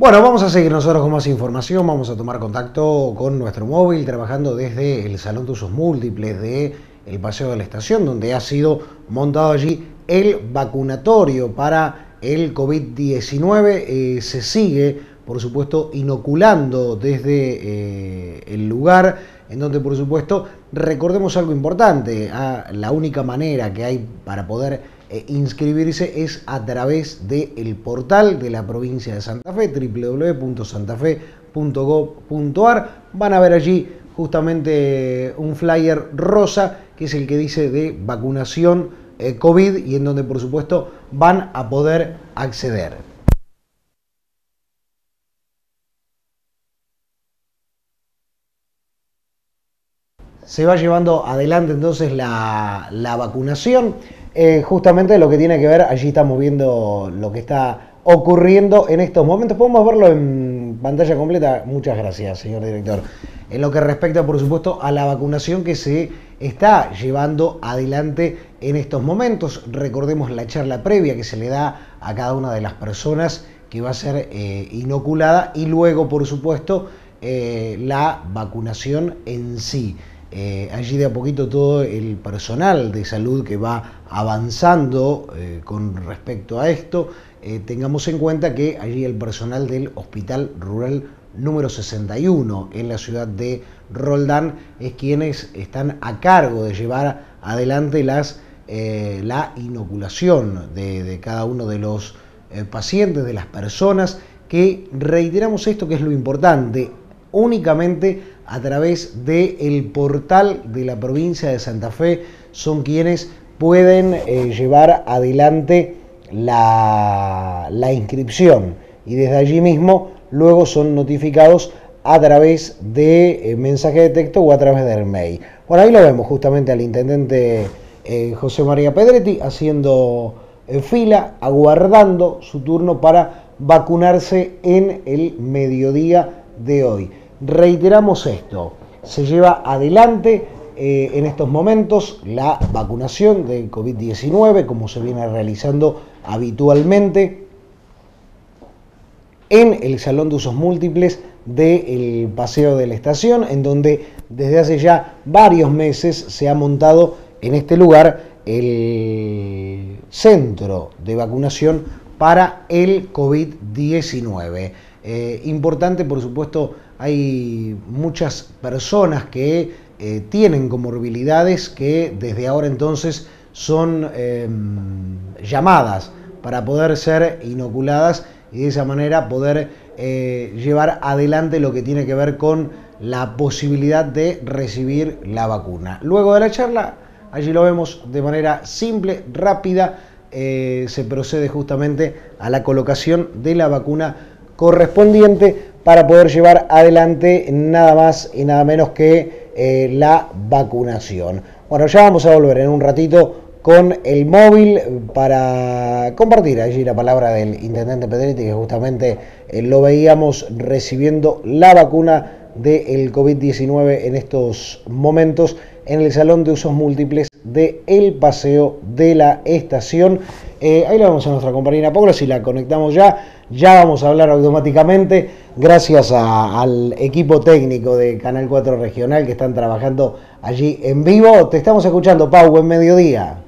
Bueno, vamos a seguir nosotros con más información, vamos a tomar contacto con nuestro móvil trabajando desde el Salón de Usos Múltiples del Paseo de la Estación, donde ha sido montado allí el vacunatorio para el COVID-19. Se sigue, por supuesto, inoculando desde el lugar en donde, por supuesto, recordemos algo importante, la única manera que hay para poder inscribirse es a través del portal de la provincia de Santa Fe, www.santafe.gov.ar. Van a ver allí justamente un flyer rosa que es el que dice de vacunación COVID y en donde por supuesto van a poder acceder. Se va llevando adelante entonces la vacunación. Justamente lo que tiene que ver, allí estamos viendo lo que está ocurriendo en estos momentos. Podemos verlo en pantalla completa. Muchas gracias, señor director. En lo que respecta, por supuesto, a la vacunación que se está llevando adelante en estos momentos. Recordemos la charla previa que se le da a cada una de las personas que va a ser inoculada y luego, por supuesto, la vacunación en sí. Allí de a poquito todo el personal de salud que va avanzando con respecto a esto. Tengamos en cuenta que allí el personal del Hospital Rural número 61 en la ciudad de Roldán es quienes están a cargo de llevar adelante la inoculación de cada uno de los pacientes, de las personas, que reiteramos esto que es lo importante, únicamente a través del portal de la provincia de Santa Fe son quienes pueden llevar adelante la inscripción y desde allí mismo luego son notificados a través de mensaje de texto o a través del mail. Bueno, ahí lo vemos justamente al intendente José María Pedretti haciendo fila, aguardando su turno para vacunarse en el mediodía de hoy. Reiteramos esto, se lleva adelante en estos momentos la vacunación del COVID-19 como se viene realizando habitualmente en el Salón de Usos Múltiples del Paseo de la Estación, en donde desde hace ya varios meses se ha montado en este lugar el centro de vacunación para el COVID-19. Importante, por supuesto, hay muchas personas que tienen comorbilidades que desde ahora entonces son llamadas para poder ser inoculadas y de esa manera poder llevar adelante lo que tiene que ver con la posibilidad de recibir la vacuna. Luego de la charla, allí lo vemos de manera simple, rápida, se procede justamente a la colocación de la vacuna correspondiente para poder llevar adelante nada más y nada menos que la vacunación. Bueno, ya vamos a volver en un ratito con el móvil para compartir allí la palabra del intendente Pedretti, que justamente lo veíamos recibiendo la vacuna del COVID-19 en estos momentos en el Salón de Usos Múltiples del Paseo de la Estación. Ahí la vamos a nuestra compañera Paula, si la conectamos ya vamos a hablar automáticamente, gracias al equipo técnico de Canal 4 Regional que están trabajando allí en vivo. Te estamos escuchando, Pau, buen mediodía.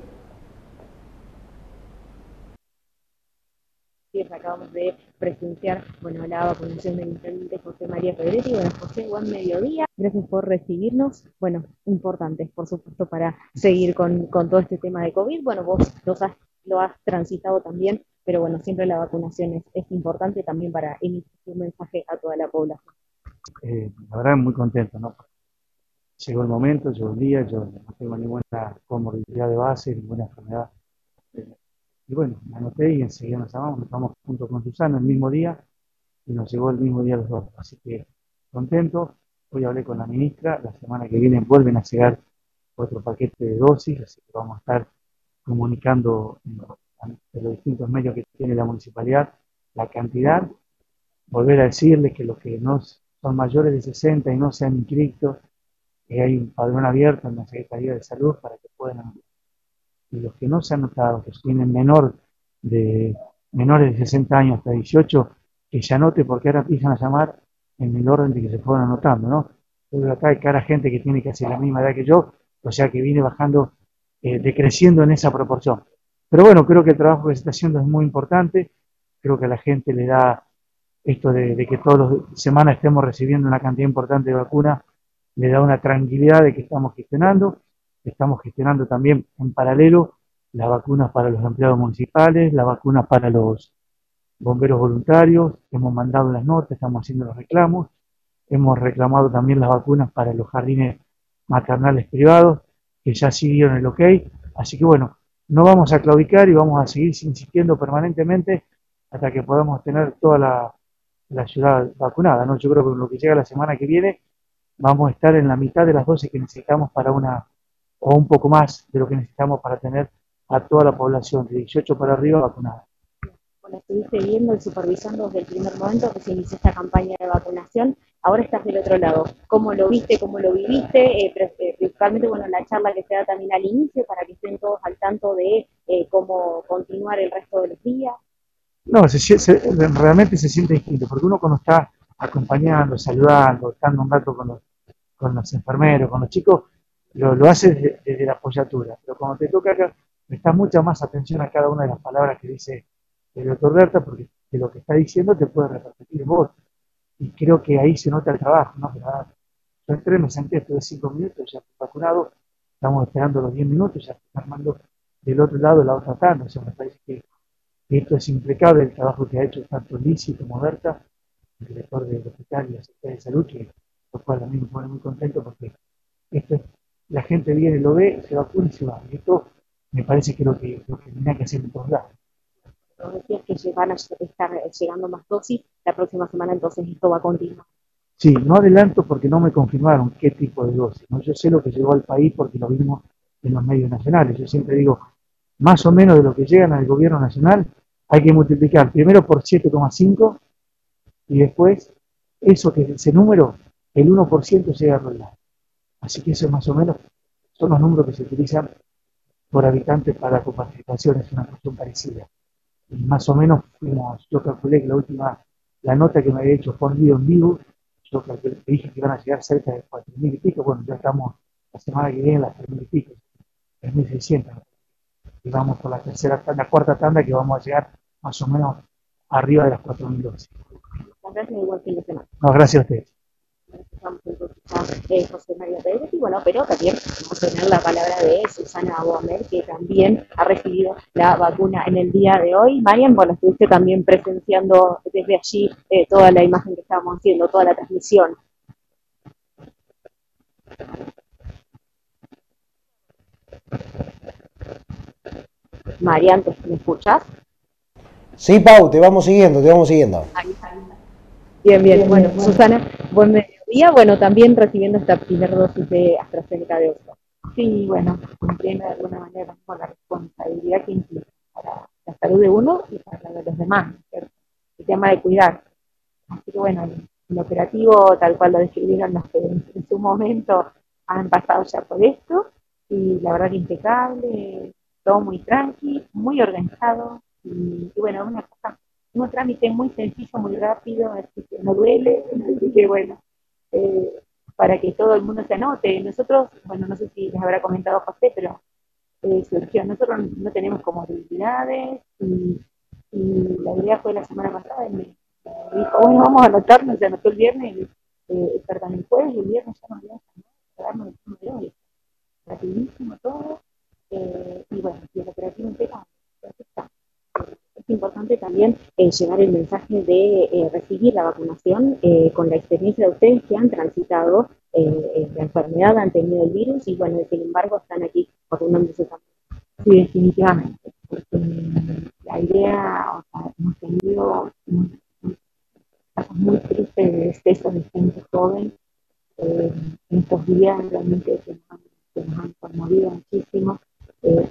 Acabamos de presenciar, bueno, la vacunación del intendente José María Pedretti. Bueno, José, buen mediodía. Gracias por recibirnos. Bueno, importantes, por supuesto, para seguir con todo este tema de COVID. Bueno, vos lo has transitado también, pero bueno, siempre la vacunación es importante también para emitir un mensaje a toda la población. La verdad, muy contento, ¿no? Llegó el momento, llegó el día, yo no tengo ninguna comorbilidad de base, ninguna enfermedad. Y bueno, me anoté y enseguida nos llamamos, nos vamos junto con Susana el mismo día y nos llegó el mismo día los dos. Así que contento, hoy hablé con la ministra, la semana que viene vuelven a llegar otro paquete de dosis, así que vamos a estar comunicando en los distintos medios que tiene la municipalidad la cantidad, volver a decirles que los que no son mayores de 60 y no se han inscrito, que hay un padrón abierto en la Secretaría de Salud para que puedan... Y los que no se han notado, que tienen menores de 60 años hasta 18, que se anote, porque ahora empiezan a llamar en el orden de que se fueron anotando, ¿no? Pero acá hay cara gente que tiene casi la misma edad que yo, o sea que viene bajando, decreciendo en esa proporción. Pero bueno, creo que el trabajo que se está haciendo es muy importante, creo que a la gente le da esto de que todas las semanas estemos recibiendo una cantidad importante de vacunas, le da una tranquilidad de que estamos gestionando también en paralelo las vacunas para los empleados municipales, las vacunas para los bomberos voluntarios, hemos mandado las notas, estamos haciendo los reclamos, hemos reclamado también las vacunas para los jardines maternales privados, que ya sí dieron el ok, así que bueno, no vamos a claudicar y vamos a seguir insistiendo permanentemente hasta que podamos tener toda la ciudad vacunada, ¿no? Yo creo que en lo que llega la semana que viene vamos a estar en la mitad de las dosis que necesitamos para una, o un poco más de lo que necesitamos para tener a toda la población de 18 para arriba vacunada. Bueno, estuviste viendo y supervisando desde el primer momento que se inició esta campaña de vacunación, ahora estás del otro lado. ¿Cómo lo viste, cómo lo viviste? Principalmente, bueno, la charla que se da también al inicio para que estén todos al tanto de cómo continuar el resto de los días. No, realmente se siente distinto, porque uno cuando está acompañando, saludando, estando un rato con los enfermeros, con los chicos, lo hace desde la apoyatura, pero cuando te toca acá, prestas mucha más atención a cada una de las palabras que dice el doctor Berta, porque de lo que está diciendo te puede repercutir vos, y creo que ahí se nota el trabajo, ¿no? Yo entré, me senté, estuve 5 minutos, ya estoy vacunado, estamos esperando los 10 minutos, ya estoy armando del otro lado la otra tanda, o sea, me parece que esto es impecable el trabajo que ha hecho tanto Lisi como Berta, el director del hospital y la Secretaría de Salud, que lo cual a mí me pone muy contento porque esto es, la gente viene, lo ve, se vacuna y se va. Y esto me parece que es lo que tenía que hacer en todos lados. Nos decías que van a estar llegando más dosis la próxima semana, entonces esto va a continuar. Sí, no adelanto porque no me confirmaron qué tipo de dosis, ¿no? Yo sé lo que llegó al país porque lo vimos en los medios nacionales. Yo siempre digo, más o menos de lo que llegan al gobierno nacional, hay que multiplicar primero por 7,5 y después, ese número, el 1% llega a Roldán. Así que eso más o menos son los números que se utilizan por habitante para coparticipación, es una cuestión parecida. Y más o menos fuimos, yo calculé que la nota que me había hecho Juan Guido en vivo, yo calculé, dije que iban a llegar cerca de 4.000 y pico, bueno, ya estamos la semana que viene en las 3.000 y pico, 3.600. Y vamos por la cuarta tanda que vamos a llegar más o menos arriba de las 4.000 dosis. Gracias, igual fin de semana. No, gracias a ustedes. Estamos con José María Pedretti, bueno, pero también vamos a tener la palabra de Susana Abo Hamed, que también ha recibido la vacuna en el día de hoy. Marian, bueno, estuviste también presenciando desde allí toda la imagen que estábamos haciendo, toda la transmisión. Marian, ¿me escuchas? Sí, Pau, te vamos siguiendo. Ahí está. Bien, bueno. Susana, buen mediodía, bueno, también recibiendo esta primera dosis de AstraZeneca de Oxford. Sí, bueno, cumpliendo de alguna manera con la responsabilidad que implica para la salud de uno y para la de los demás, ¿cierto? El tema de cuidar. Así que bueno, el operativo, tal cual lo describieron los que en su momento han pasado ya por esto, y la verdad que impecable, todo muy tranqui, muy organizado, y bueno, una cosa, un trámite muy sencillo, muy rápido, así que no duele, así que bueno, para que todo el mundo se anote. Nosotros, bueno, no sé si les habrá comentado José, pero surgió, nosotros no tenemos comorbilidades, y la idea fue la semana pasada, y me dijo, bueno, vamos a anotarnos, se anotó el viernes, perdón, el jueves, y el viernes ya nos íbamos a darnos el número de hoy, rapidísimo todo, y bueno, y el operativo impecable, así está. Importante también llevar el mensaje de recibir la vacunación con la experiencia de ustedes que han transitado la enfermedad, han tenido el virus y bueno, sin embargo están aquí vacunándose también. Sí, definitivamente, porque la idea, o sea, hemos tenido casos muy tristes de exceso de gente joven, en estos días realmente que nos han conmovido muchísimo.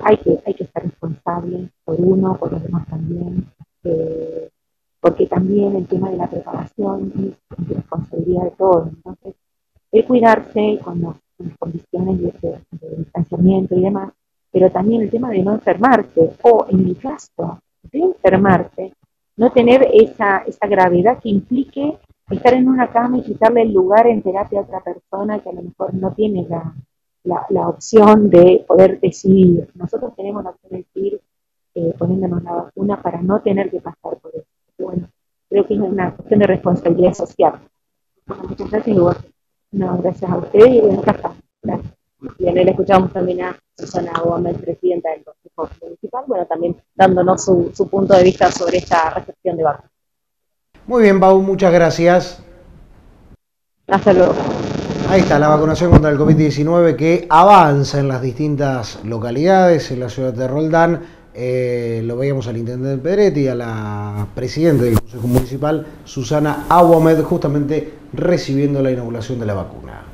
Hay que estar responsable por uno, por los demás también, porque también el tema de la preparación es responsabilidad de todos. Entonces, el cuidarse con las condiciones de distanciamiento y demás, pero también el tema de no enfermarse, o en el caso de enfermarse, no tener esa gravedad que implique estar en una cama y quitarle el lugar en terapia a otra persona que a lo mejor no tiene la opción de poder decidir. Nosotros tenemos la opción de decidir poniéndonos la vacuna para no tener que pasar por eso. Bueno, creo que es una cuestión de responsabilidad social. Muchas gracias, Hugo. No, gracias a usted y bueno, acá está. Gracias. Bien, le escuchamos también a Susana Abo Hamed, presidenta del Consejo Municipal, bueno, también dándonos su punto de vista sobre esta recepción de vacunas. Muy bien, Pau, muchas gracias. Hasta luego. Ahí está, la vacunación contra el COVID-19 que avanza en las distintas localidades, en la ciudad de Roldán. Lo veíamos al intendente Pedretti, a la presidenta del Consejo Municipal, Susana Abo Hamed, justamente recibiendo la inoculación de la vacuna.